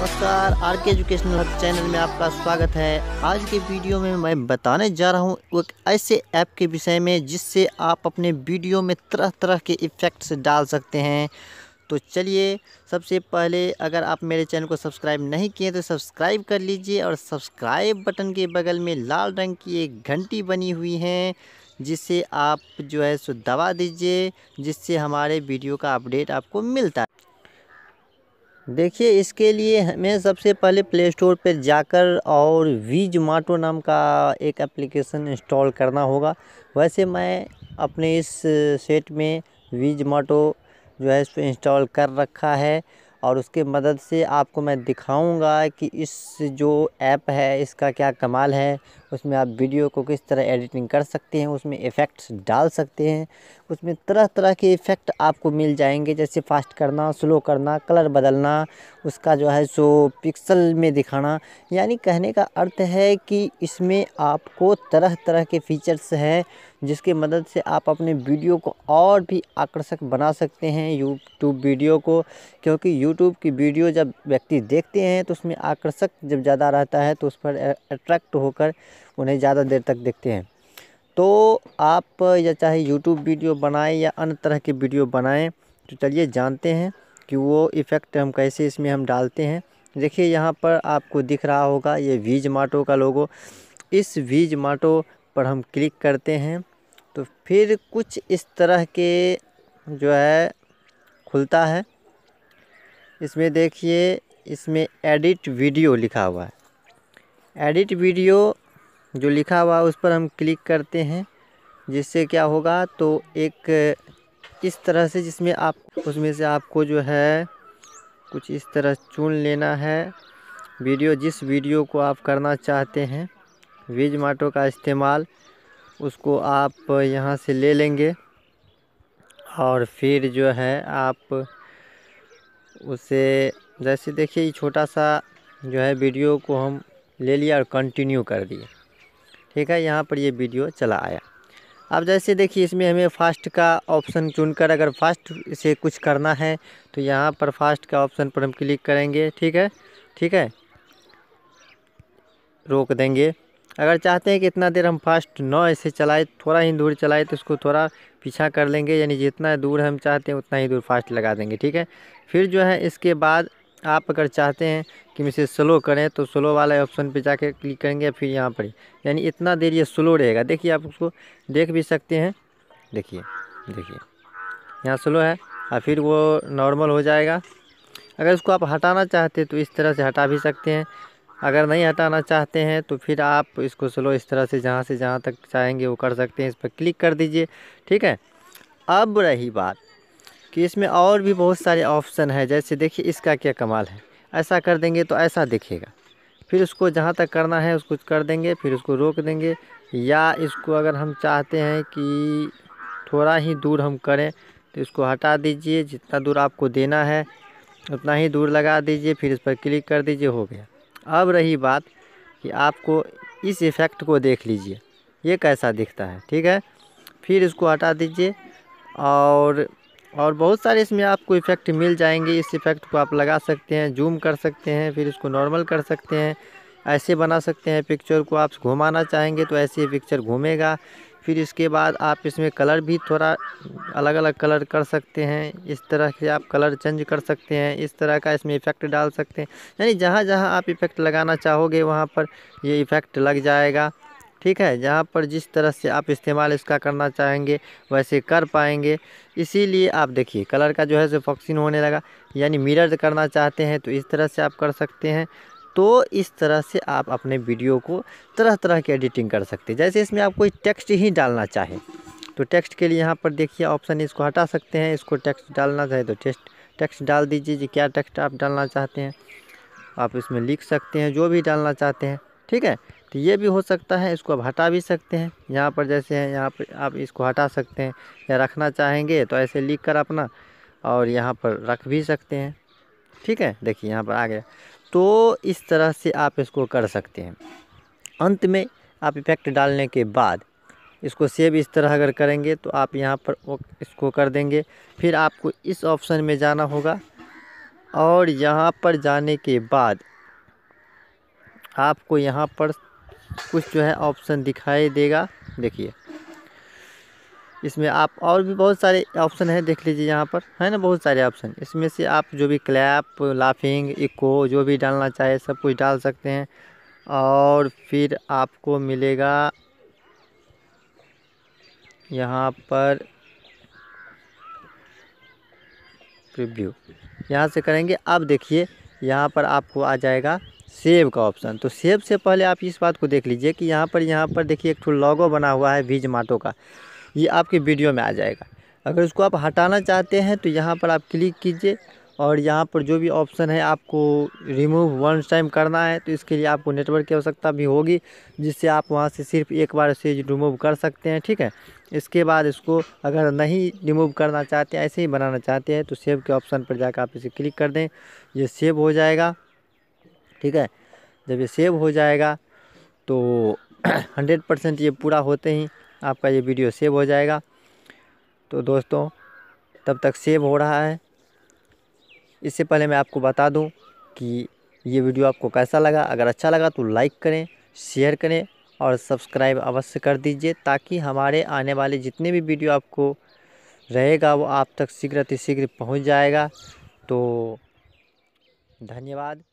नमस्कार, आर के educational hub channel में आपका स्वागत है। आज के वीडियो में मैं बताने जा रहा हूँ एक ऐसे ऐप के विषय में जिससे आप अपने वीडियो में तरह तरह के इफ़ेक्ट्स डाल सकते हैं। तो चलिए, सबसे पहले अगर आप मेरे चैनल को सब्सक्राइब नहीं किए तो सब्सक्राइब कर लीजिए और सब्सक्राइब बटन के बगल में लाल रंग की एक घंटी बनी हुई है जिसे आप जो है सो दबा दीजिए, जिससे हमारे वीडियो का अपडेट आपको मिलता है। देखिए, इसके लिए हमें सबसे पहले प्ले स्टोर पर जाकर और विज़मोटो नाम का एक एप्लीकेशन इंस्टॉल करना होगा। वैसे मैं अपने इस सेट में विज़मोटो जो है इसको इंस्टॉल कर रखा है और उसके मदद से आपको मैं दिखाऊंगा कि इस जो ऐप है इसका क्या कमाल है। उसमें आप वीडियो को किस तरह एडिटिंग कर सकते हैं, उसमें इफ़ेक्ट्स डाल सकते हैं, उसमें तरह तरह के इफ़ेक्ट आपको मिल जाएंगे, जैसे फ़ास्ट करना, स्लो करना, कलर बदलना, उसका जो है सो पिक्सल में दिखाना। यानी कहने का अर्थ है कि इसमें आपको तरह तरह के फ़ीचर्स हैं जिसके मदद से आप अपने वीडियो को और भी आकर्षक बना सकते हैं, यूट्यूब वीडियो को। क्योंकि यूट्यूब की वीडियो जब व्यक्ति देखते हैं तो उसमें आकर्षक जब ज़्यादा रहता है तो उस पर अट्रैक्ट होकर उन्हें ज़्यादा देर तक देखते हैं। तो आप या चाहे यूट्यूब वीडियो बनाएं या अन्य तरह के वीडियो बनाएं। तो चलिए जानते हैं कि वो इफ़ेक्ट हम कैसे इसमें हम डालते हैं। देखिए, यहाँ पर आपको दिख रहा होगा ये विज़मोटो का लोगो। इस विज़मोटो पर हम क्लिक करते हैं तो फिर कुछ इस तरह के जो है खुलता है। इसमें देखिए, इसमें एडिट वीडियो लिखा हुआ है। एडिट वीडियो जो लिखा हुआ उस पर हम क्लिक करते हैं, जिससे क्या होगा तो एक इस तरह से जिसमें आप उसमें से आपको जो है कुछ इस तरह चुन लेना है वीडियो, जिस वीडियो को आप करना चाहते हैं विज़मोटो का इस्तेमाल, उसको आप यहाँ से ले लेंगे और फिर जो है आप उसे जैसे देखिए छोटा सा जो है वीडियो को हम ले लिया और कंटिन्यू कर दिए। ठीक है, यहाँ पर ये वीडियो चला आया। अब जैसे देखिए इसमें हमें फ़ास्ट का ऑप्शन चुनकर अगर फ़ास्ट से कुछ करना है तो यहाँ पर फ़ास्ट का ऑप्शन पर हम क्लिक करेंगे। ठीक है, रोक देंगे। अगर चाहते हैं कि इतना देर हम फास्ट ना ऐसे चलाए, थोड़ा ही दूर चलाए, तो उसको थोड़ा पीछा कर लेंगे, यानी जितना दूर हम चाहते हैं उतना ही दूर फास्ट लगा देंगे। ठीक है, फिर जो है इसके बाद आप अगर चाहते हैं कि इसे स्लो करें तो स्लो वाला ऑप्शन पे जाके क्लिक करेंगे, फिर यहाँ पर यानी इतना देर ये स्लो रहेगा। देखिए, आप उसको देख भी सकते हैं। देखिए यहाँ स्लो है और फिर वो नॉर्मल हो जाएगा। अगर इसको आप हटाना चाहते तो इस तरह से हटा भी सकते हैं। अगर नहीं हटाना चाहते हैं तो फिर आप इसको स्लो इस तरह से जहाँ तक चाहेंगे वो कर सकते हैं। इस पर क्लिक कर दीजिए। ठीक है, अब रही बात कि इसमें और भी बहुत सारे ऑप्शन है। जैसे देखिए इसका क्या कमाल है, ऐसा कर देंगे तो ऐसा दिखेगा। फिर उसको जहाँ तक करना है उसको कर देंगे, फिर उसको रोक देंगे। या इसको अगर हम चाहते हैं कि थोड़ा ही दूर हम करें तो इसको हटा दीजिए, जितना दूर आपको देना है उतना ही दूर लगा दीजिए, फिर इस पर क्लिक कर दीजिए, हो गया। अब रही बात कि आपको इस इफ़ेक्ट को देख लीजिए, ये कैसा दिखता है। ठीक है, फिर इसको हटा दीजिए और बहुत सारे इसमें आपको इफ़ेक्ट मिल जाएंगे। इस इफ़ेक्ट को आप लगा सकते हैं, जूम कर सकते हैं, फिर इसको नॉर्मल कर सकते हैं, ऐसे बना सकते हैं। पिक्चर को आप घुमाना चाहेंगे तो ऐसे पिक्चर घूमेगा। फिर इसके बाद आप इसमें कलर भी थोड़ा अलग अलग कलर कर सकते हैं। इस तरह से आप कलर चेंज कर सकते हैं, इस तरह का इसमें इफ़ेक्ट डाल सकते हैं। यानी जहाँ आप इफ़ेक्ट लगाना चाहोगे वहाँ पर ये इफ़ेक्ट लग जाएगा। ठीक है, जहाँ पर जिस तरह से आप इस्तेमाल इसका करना चाहेंगे वैसे कर पाएंगे। इसीलिए आप देखिए कलर का जो है सो फॉक्सिंग होने लगा, यानी मिरर करना चाहते हैं तो इस तरह से आप कर सकते हैं। तो इस तरह से आप अपने वीडियो को तरह तरह की एडिटिंग कर सकते हैं। जैसे इसमें आप कोई टेक्स्ट ही डालना चाहे तो टेक्स्ट के लिए यहाँ पर देखिए ऑप्शन, इसको हटा सकते हैं। इसको टेक्स्ट डालना चाहे तो टेक्स्ट डाल दीजिए जी, क्या टेक्स्ट आप डालना चाहते हैं आप इसमें लिख सकते हैं, जो भी डालना चाहते हैं। ठीक है, तो ये भी हो सकता है। इसको आप हटा भी सकते हैं, यहाँ पर जैसे है यहाँ पर आप इसको हटा सकते हैं, या रखना चाहेंगे तो ऐसे लिख कर अपना और यहाँ पर रख भी सकते हैं। ठीक है, देखिए यहाँ पर आ गया। तो इस तरह से आप इसको कर सकते हैं। अंत में आप इफ़ेक्ट डालने के बाद इसको सेव इस तरह अगर करेंगे तो आप यहाँ पर इसको कर देंगे। फिर आपको इस ऑप्शन में जाना होगा और यहाँ पर जाने के बाद आपको यहाँ पर कुछ जो है ऑप्शन दिखाई देगा। देखिए इसमें आप और भी बहुत सारे ऑप्शन है, देख लीजिए यहाँ पर है ना बहुत सारे ऑप्शन। इसमें से आप जो भी क्लैप, लाफिंग, इको जो भी डालना चाहे सब कुछ डाल सकते हैं। और फिर आपको मिलेगा यहाँ पर प्रीव्यू, यहाँ से करेंगे। अब देखिए यहाँ पर आपको आ जाएगा सेव का ऑप्शन। तो सेव से पहले आप इस बात को देख लीजिए कि यहाँ पर देखिए एक लोगो बना हुआ है विज़मोटो का, ये आपके वीडियो में आ जाएगा। अगर उसको आप हटाना चाहते हैं तो यहाँ पर आप क्लिक कीजिए और यहाँ पर जो भी ऑप्शन है आपको रिमूव वन टाइम करना है। तो इसके लिए आपको नेटवर्क की आवश्यकता भी होगी, जिससे आप वहाँ से सिर्फ एक बार से रिमूव कर सकते हैं, ठीक है। इसके बाद इसको अगर नहीं रिमूव करना चाहते हैं, ऐसे ही बनाना चाहते हैं, तो सेव के ऑप्शन पर जाकर आप इसे क्लिक कर दें, ये सेव हो जाएगा, ठीक है। जब ये सेव हो जाएगा तो 100% ये पूरा होते ही आपका ये वीडियो सेव हो जाएगा। तो दोस्तों तब तक सेव हो रहा है, इससे पहले मैं आपको बता दूं कि ये वीडियो आपको कैसा लगा। अगर अच्छा लगा तो लाइक करें, शेयर करें और सब्सक्राइब अवश्य कर दीजिए, ताकि हमारे आने वाले जितने भी वीडियो आपको रहेगा वो आप तक शीघ्र अति शीघ्र पहुँच जाएगा। तो धन्यवाद।